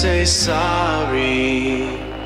Say sorry.